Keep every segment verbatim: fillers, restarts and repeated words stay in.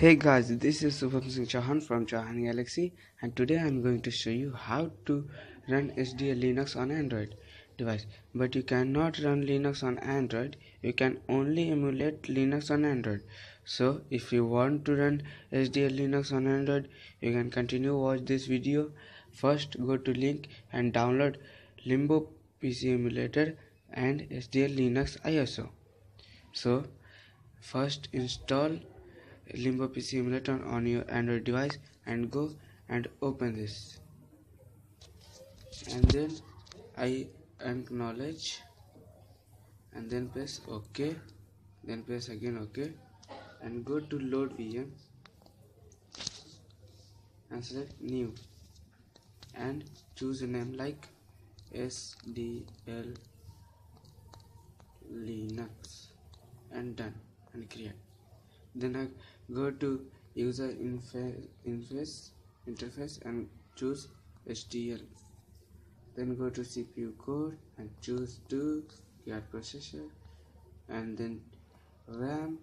Hey guys, this is Shubham Singh Chauhan from Chauhan Galaxy, and today I'm going to show you how to run S D L Linux on Android device. But you cannot run Linux on Android, you can only emulate Linux on Android. So if you want to run S D L Linux on Android, you can continue watch this video. First go to link and download Limbo P C emulator and S D L Linux I S O. So first install Limbo P C emulator on your Android device and go and open this, and then I acknowledge and then press OK, then press again OK and go to load V M and select new and choose a name like S D L Linux and done and create. Then I go to user interface interface and choose S D L. Then go to C P U core and choose two card processor, and then RAM,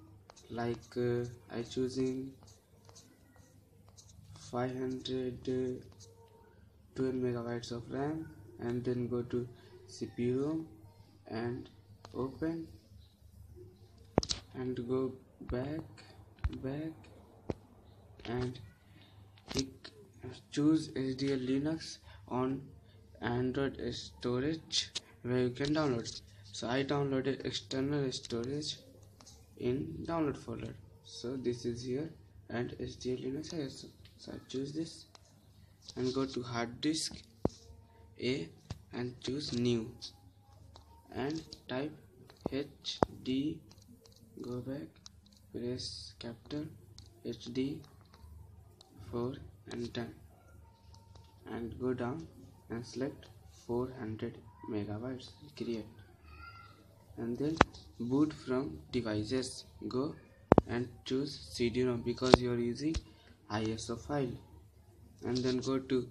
like uh, I choosing five hundred twelve megabytes of RAM, and then go to C P U and open and go back back and pick, choose S D L Linux on Android storage where you can download. So I downloaded external storage in download folder, so this is here and S D L Linux I S O. So I choose this and go to hard disk A and choose new and type H D, go back, press capital H D four and done, and go down and select four hundred megabytes, create, and then boot from devices, go and choose C D ROM because you are using I S O file, and then go to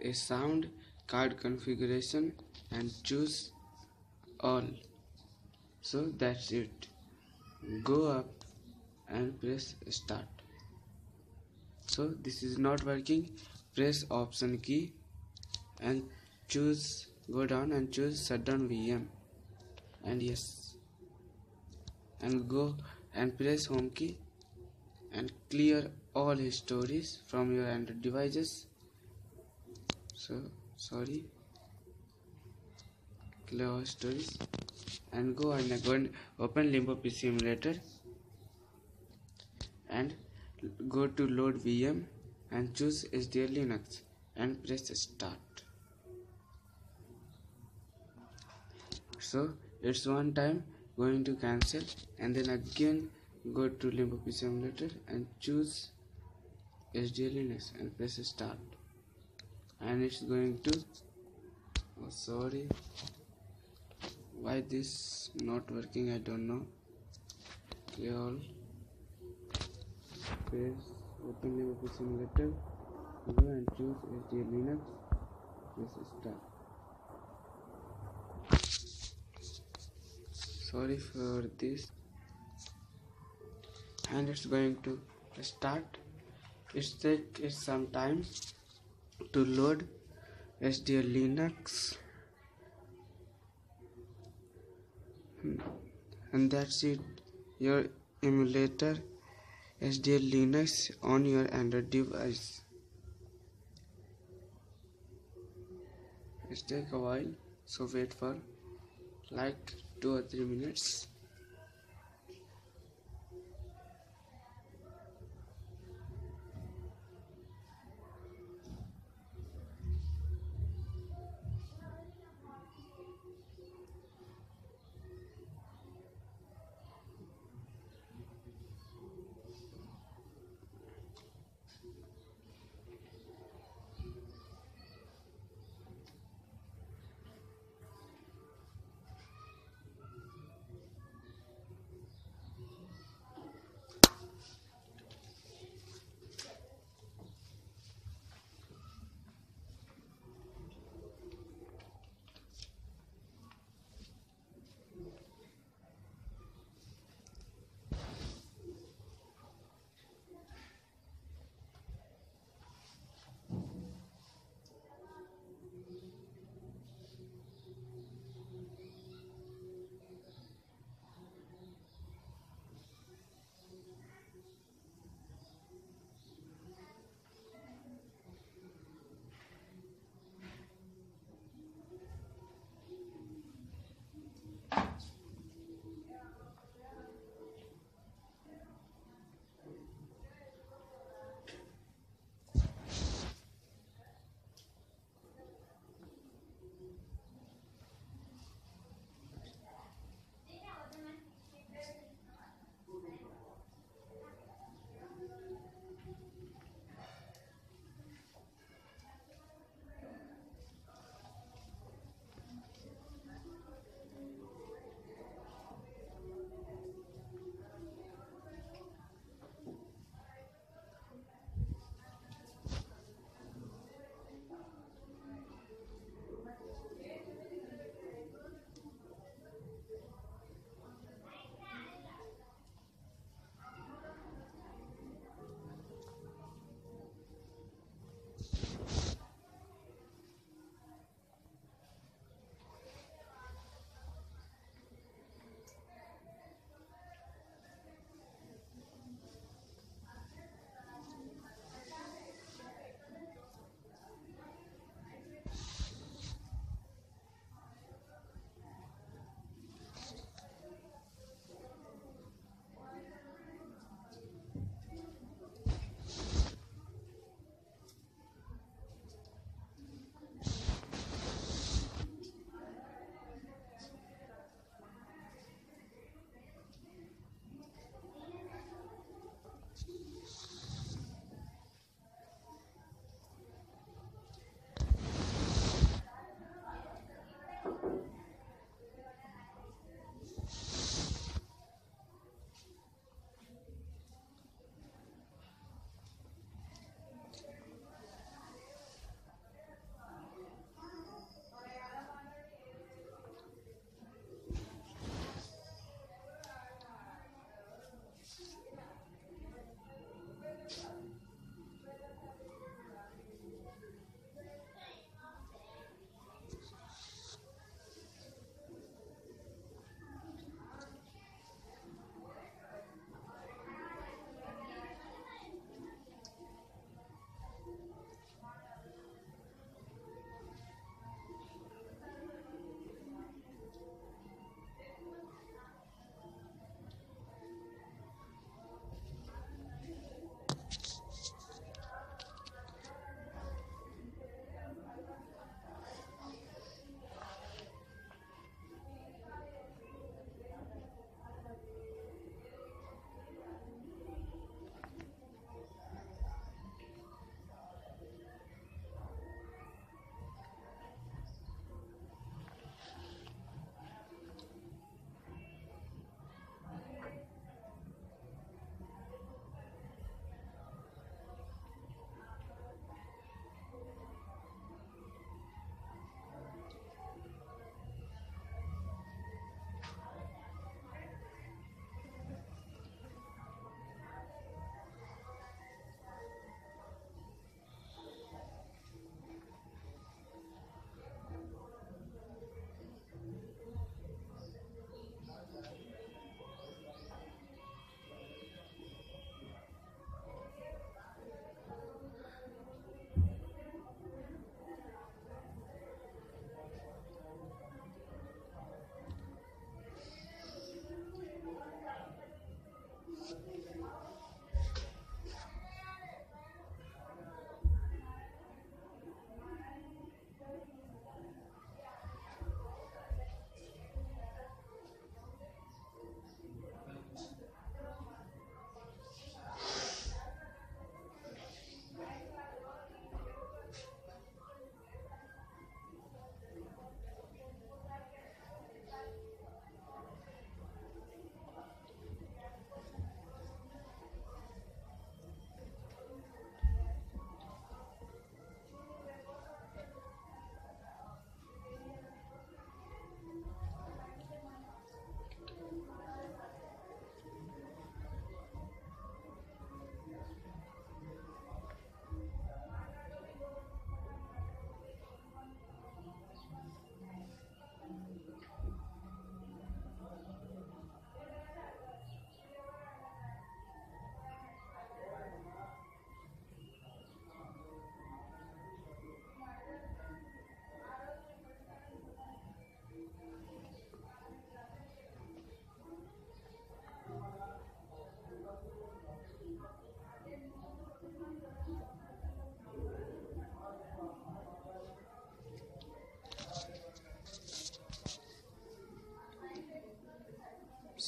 a sound card configuration and choose all. So that's it. Go up and press start. So this is not working, press option key and choose, go down and choose shutdown V M and yes, and go and press home key and clear all histories from your Android devices. So sorry, clear all histories and go and go and open Limbo P C emulator and go to load V M and choose S D L Linux and press start. So it's one time going to cancel, and then again go to Limbo P C emulator and choose S D L Linux and press start, and it's going to, oh sorry, why this not working I don't know. Clear all, press open Limbo P C emulator, go and choose S D L Linux, press start. Sorry for this, and it's going to start. It takes some time to load S D L Linux. And that's it, your emulator S D L Linux on your Android device. It takes a while, so wait for like two or three minutes.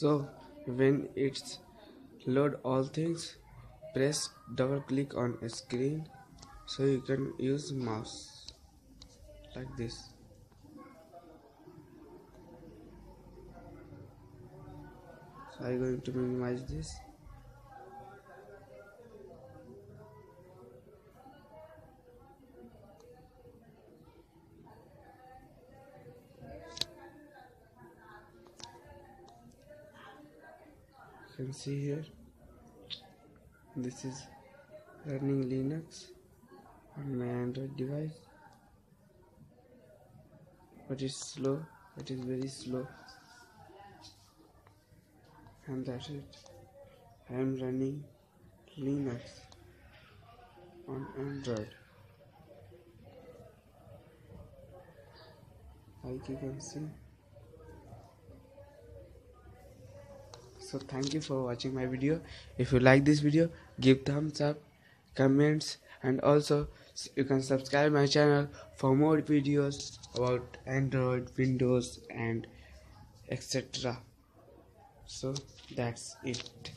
So when it's load all things, press double click on a screen so you can use mouse like this. So I'm going to minimize this. You can see here, this is running Linux on my Android device, but it's slow, it is very slow, and that's it. I am running Linux on Android. Like you can see. So thank you for watching my video. If you like this video, give thumbs up, comments, and also you can subscribe my channel for more videos about Android, Windows, and et cetera. So that's it.